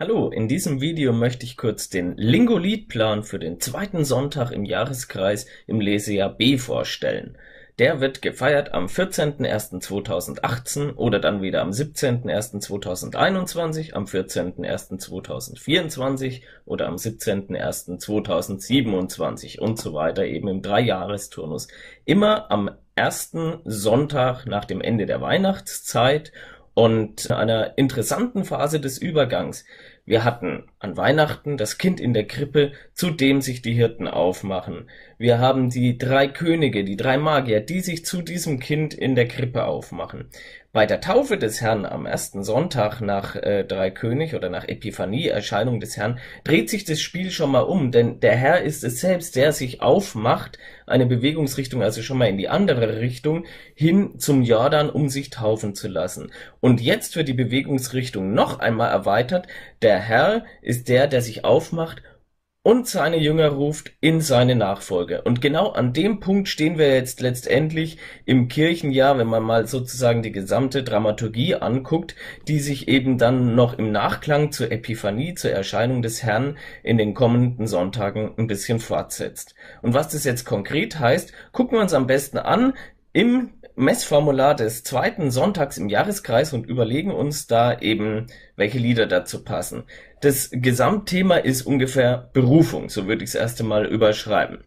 Hallo, in diesem Video möchte ich kurz den LinguLiedplan für den zweiten Sonntag im Jahreskreis im Lesejahr B vorstellen. Der wird gefeiert am 14.01.2018 oder dann wieder am 17.01.2021, am 14.01.2024 oder am 17.01.2027 und so weiter, eben im Dreijahresturnus. Immer am ersten Sonntag nach dem Ende der Weihnachtszeit und einer interessanten Phase des Übergangs. Wir hatten an Weihnachten das Kind in der Krippe, zu dem sich die Hirten aufmachen. Wir haben die drei Könige, die drei Magier, die sich zu diesem Kind in der Krippe aufmachen. Bei der Taufe des Herrn am ersten Sonntag nach Dreikönig oder nach Epiphanie, Erscheinung des Herrn, dreht sich das Spiel schon mal um, denn der Herr ist es selbst, der sich aufmacht, eine Bewegungsrichtung, also schon mal in die andere Richtung, hin zum Jordan, um sich taufen zu lassen. Und jetzt wird die Bewegungsrichtung noch einmal erweitert. Der Herr ist der, der sich aufmacht und seine Jünger ruft in seine Nachfolge. Und genau an dem Punkt stehen wir jetzt letztendlich im Kirchenjahr, wenn man mal sozusagen die gesamte Dramaturgie anguckt, die sich eben dann noch im Nachklang zur Epiphanie, zur Erscheinung des Herrn in den kommenden Sonntagen ein bisschen fortsetzt. Und was das jetzt konkret heißt, gucken wir uns am besten an im Messformular des zweiten Sonntags im Jahreskreis und überlegen uns da eben, welche Lieder dazu passen. Das Gesamtthema ist ungefähr Berufung, so würde ich es erst einmal überschreiben.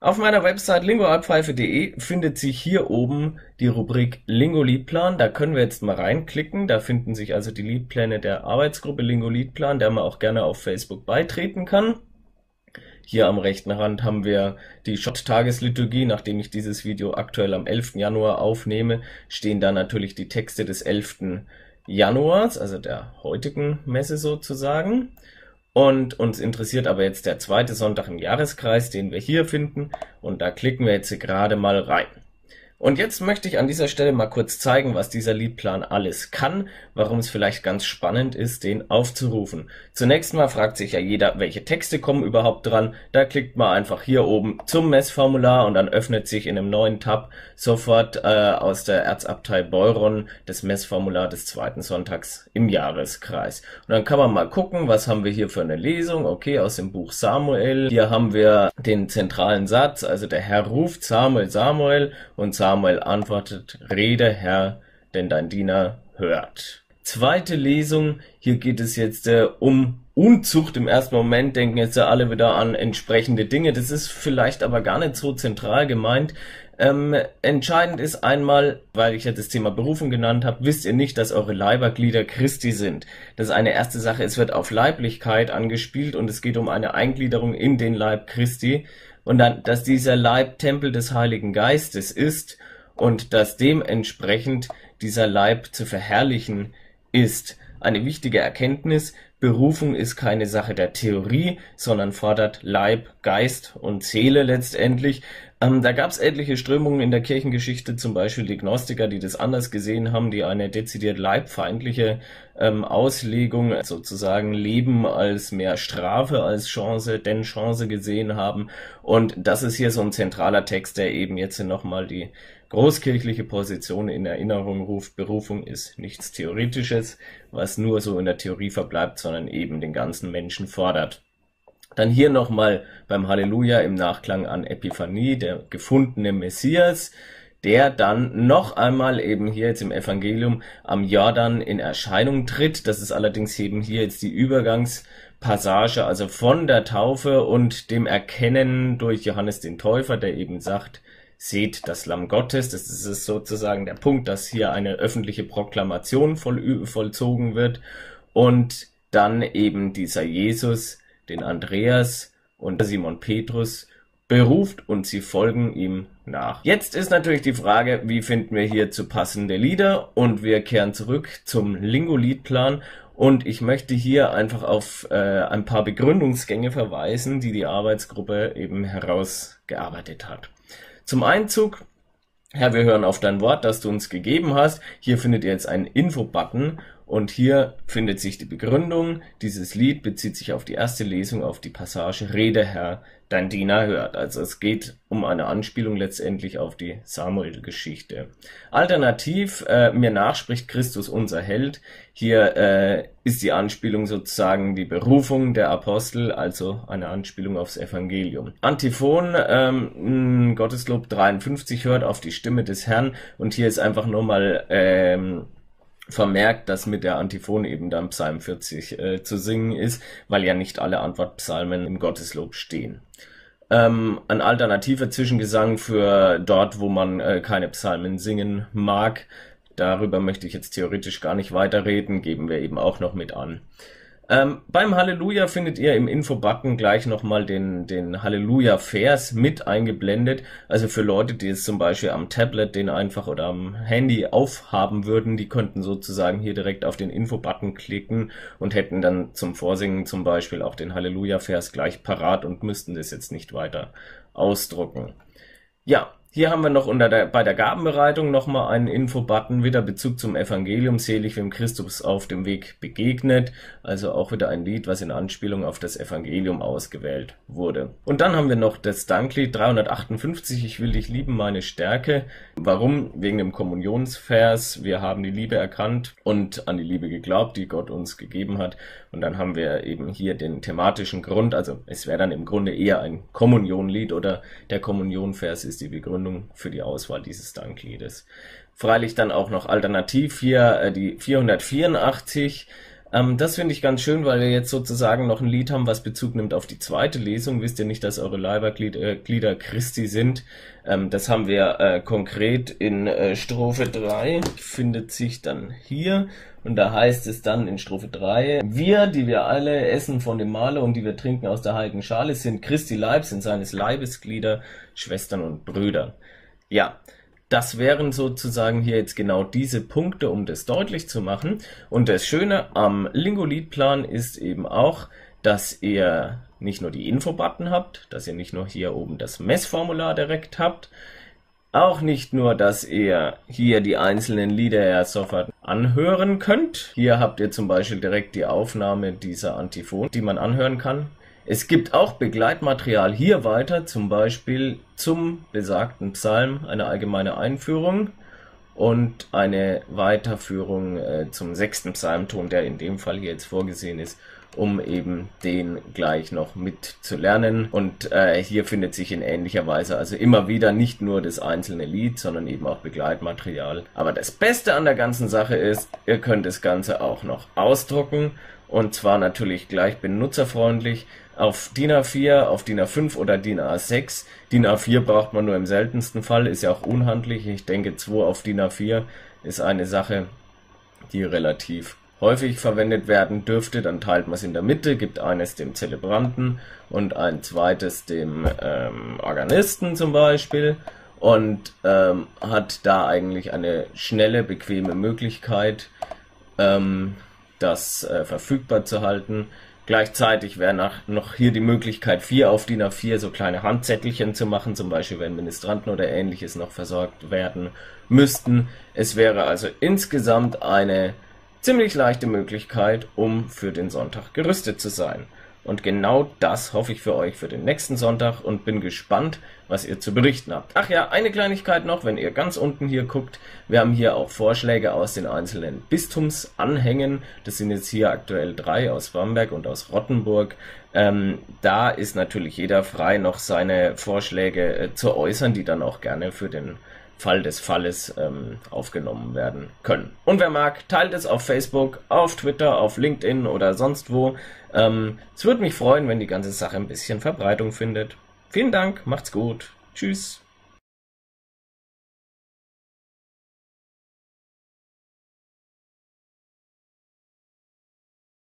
Auf meiner Website lingualpfeife.de findet sich hier oben die Rubrik LinguLiedplan. Da können wir jetzt mal reinklicken. Da finden sich also die Liedpläne der Arbeitsgruppe LinguLiedplan, der man auch gerne auf Facebook beitreten kann. Hier am rechten Rand haben wir die Schott-Tagesliturgie. Nachdem ich dieses Video aktuell am 11. Januar aufnehme, stehen da natürlich die Texte des 11. Januars, also der heutigen Messe sozusagen. Und uns interessiert aber jetzt der zweite Sonntag im Jahreskreis, den wir hier finden. Und da klicken wir jetzt gerade mal rein. Und jetzt möchte ich an dieser Stelle mal kurz zeigen, was dieser Liedplan alles kann, warum es vielleicht ganz spannend ist, den aufzurufen. Zunächst mal fragt sich ja jeder, welche Texte kommen überhaupt dran. Da klickt man einfach hier oben zum Messformular und dann öffnet sich in einem neuen Tab sofort aus der Erzabtei Beuron das Messformular des zweiten Sonntags im Jahreskreis. Und dann kann man mal gucken, was haben wir hier für eine Lesung. Okay, aus dem Buch Samuel. Hier haben wir den zentralen Satz, also der Herr ruft Samuel, Samuel, und Samuel antwortet, Rede, Herr, denn dein Diener hört. Zweite Lesung, hier geht es jetzt um Unzucht. Im ersten Moment denken jetzt alle wieder an entsprechende Dinge. Das ist vielleicht aber gar nicht so zentral gemeint. Entscheidend ist einmal, weil ich ja das Thema Berufung genannt habe, wisst ihr nicht, dass eure Leiber Glieder Christi sind. Das ist eine erste Sache, es wird auf Leiblichkeit angespielt und es geht um eine Eingliederung in den Leib Christi. Und dann, dass dieser Leib Tempel des Heiligen Geistes ist und dass dementsprechend dieser Leib zu verherrlichen ist. Eine wichtige Erkenntnis, Berufung ist keine Sache der Theorie, sondern fordert Leib, Geist und Seele letztendlich. Da gab es etliche Strömungen in der Kirchengeschichte, zum Beispiel die Gnostiker, die das anders gesehen haben, die eine dezidiert leibfeindliche Auslegung sozusagen Leben als mehr Strafe als Chance, denn Chance gesehen haben. Und das ist hier so ein zentraler Text, der eben jetzt nochmal die großkirchliche Position in Erinnerung ruft. Berufung ist nichts Theoretisches, was nur so in der Theorie verbleibt, sondern eben den ganzen Menschen fordert. Dann hier nochmal beim Halleluja im Nachklang an Epiphanie, der gefundene Messias, der dann noch einmal eben hier jetzt im Evangelium am Jordan in Erscheinung tritt. Das ist allerdings eben hier jetzt die Übergangspassage, also von der Taufe und dem Erkennen durch Johannes den Täufer, der eben sagt, seht das Lamm Gottes, das ist sozusagen der Punkt, dass hier eine öffentliche Proklamation vollzogen wird und dann eben dieser Jesus, den Andreas und Simon Petrus beruft und sie folgen ihm nach. Jetzt ist natürlich die Frage, wie finden wir hierzu passende Lieder, und wir kehren zurück zum LinguLiedplan. Und ich möchte hier einfach auf ein paar Begründungsgänge verweisen, die die Arbeitsgruppe eben herausgearbeitet hat. Zum Einzug, Herr, wir hören auf dein Wort, das du uns gegeben hast. Hier findet ihr jetzt einen Info-Button Und hier findet sich die Begründung. Dieses Lied bezieht sich auf die erste Lesung, auf die Passage Rede, Herr, dein Diener hört. Also es geht um eine Anspielung letztendlich auf die Samuel-Geschichte. Alternativ, mir nachspricht Christus unser Held. Hier ist die Anspielung sozusagen die Berufung der Apostel, also eine Anspielung aufs Evangelium. Antiphon, Gotteslob 53, hört auf die Stimme des Herrn. Und hier ist einfach nur mal vermerkt, dass mit der Antiphon eben dann Psalm 40 zu singen ist, weil ja nicht alle Antwortpsalmen im Gotteslob stehen. Ein alternativer Zwischengesang für dort, wo man keine Psalmen singen mag, darüber möchte ich jetzt theoretisch gar nicht weiterreden, geben wir eben auch noch mit an. Beim Halleluja findet ihr im Infobutton gleich nochmal den Halleluja-Vers mit eingeblendet. Also für Leute, die es zum Beispiel am Tablet den einfach oder am Handy aufhaben würden, die könnten sozusagen hier direkt auf den Infobutton klicken und hätten dann zum Vorsingen zum Beispiel auch den Halleluja-Vers gleich parat und müssten das jetzt nicht weiter ausdrucken. Ja. Hier haben wir noch bei der Gabenbereitung nochmal einen Infobutton, wieder Bezug zum Evangelium, selig wem Christus auf dem Weg begegnet. Also auch wieder ein Lied, was in Anspielung auf das Evangelium ausgewählt wurde. Und dann haben wir noch das Danklied 358, ich will dich lieben, meine Stärke. Warum? Wegen dem Kommunionsvers, wir haben die Liebe erkannt und an die Liebe geglaubt, die Gott uns gegeben hat. Und dann haben wir eben hier den thematischen Grund, also es wäre dann im Grunde eher ein Kommunionlied oder der Kommunionvers ist die Begründung für die Auswahl dieses Dankliedes. Freilich dann auch noch alternativ hier die 484. Das finde ich ganz schön, weil wir jetzt sozusagen noch ein Lied haben, was Bezug nimmt auf die zweite Lesung. Wisst ihr nicht, dass eure Leiberglieder Christi sind? Das haben wir konkret in Strophe 3, findet sich dann hier. Und da heißt es dann in Strophe 3, wir, die wir alle essen von dem Mahle und die wir trinken aus der heiligen Schale, sind Christi Leib, sind seines Leibes Glieder, Schwestern und Brüder. Ja. Das wären sozusagen hier jetzt genau diese Punkte, um das deutlich zu machen. Und das Schöne am LinguLiedplan ist eben auch, dass ihr nicht nur die Infobutton habt, dass ihr nicht nur hier oben das Messformular direkt habt, auch nicht nur, dass ihr hier die einzelnen Lieder ja sofort anhören könnt. Hier habt ihr zum Beispiel direkt die Aufnahme dieser Antiphon, die man anhören kann. Es gibt auch Begleitmaterial hier weiter, zum Beispiel zum besagten Psalm, eine allgemeine Einführung und eine Weiterführung zum 6. Psalmton, der in dem Fall hier jetzt vorgesehen ist, um eben den gleich noch mitzulernen. Und hier findet sich in ähnlicher Weise also immer wieder nicht nur das einzelne Lied, sondern eben auch Begleitmaterial. Aber das Beste an der ganzen Sache ist, ihr könnt das Ganze auch noch ausdrucken. Und zwar natürlich gleich benutzerfreundlich auf DIN A4, auf DIN A5 oder DIN A6. DIN A4 braucht man nur im seltensten Fall, ist ja auch unhandlich. Ich denke, 2 auf DIN A4 ist eine Sache, die relativ häufig verwendet werden dürfte. Dann teilt man es in der Mitte, gibt eines dem Zelebranten und ein zweites dem Organisten zum Beispiel. Und hat da eigentlich eine schnelle, bequeme Möglichkeit, das verfügbar zu halten. Gleichzeitig wäre noch hier die Möglichkeit, 4 auf DIN A4 so kleine Handzettelchen zu machen, zum Beispiel wenn Ministranten oder ähnliches noch versorgt werden müssten. Es wäre also insgesamt eine ziemlich leichte Möglichkeit, um für den Sonntag gerüstet zu sein. Und genau das hoffe ich für euch für den nächsten Sonntag und bin gespannt, was ihr zu berichten habt. Ach ja, eine Kleinigkeit noch, wenn ihr ganz unten hier guckt, wir haben hier auch Vorschläge aus den einzelnen Bistumsanhängen. Das sind jetzt hier aktuell 3 aus Bamberg und aus Rottenburg. Da ist natürlich jeder frei, noch seine Vorschläge zu äußern, die dann auch gerne für den Fall des Falles aufgenommen werden können. Und wer mag, teilt es auf Facebook, auf Twitter, auf LinkedIn oder sonst wo. Es würde mich freuen, wenn die ganze Sache ein bisschen Verbreitung findet. Vielen Dank, macht's gut, tschüss.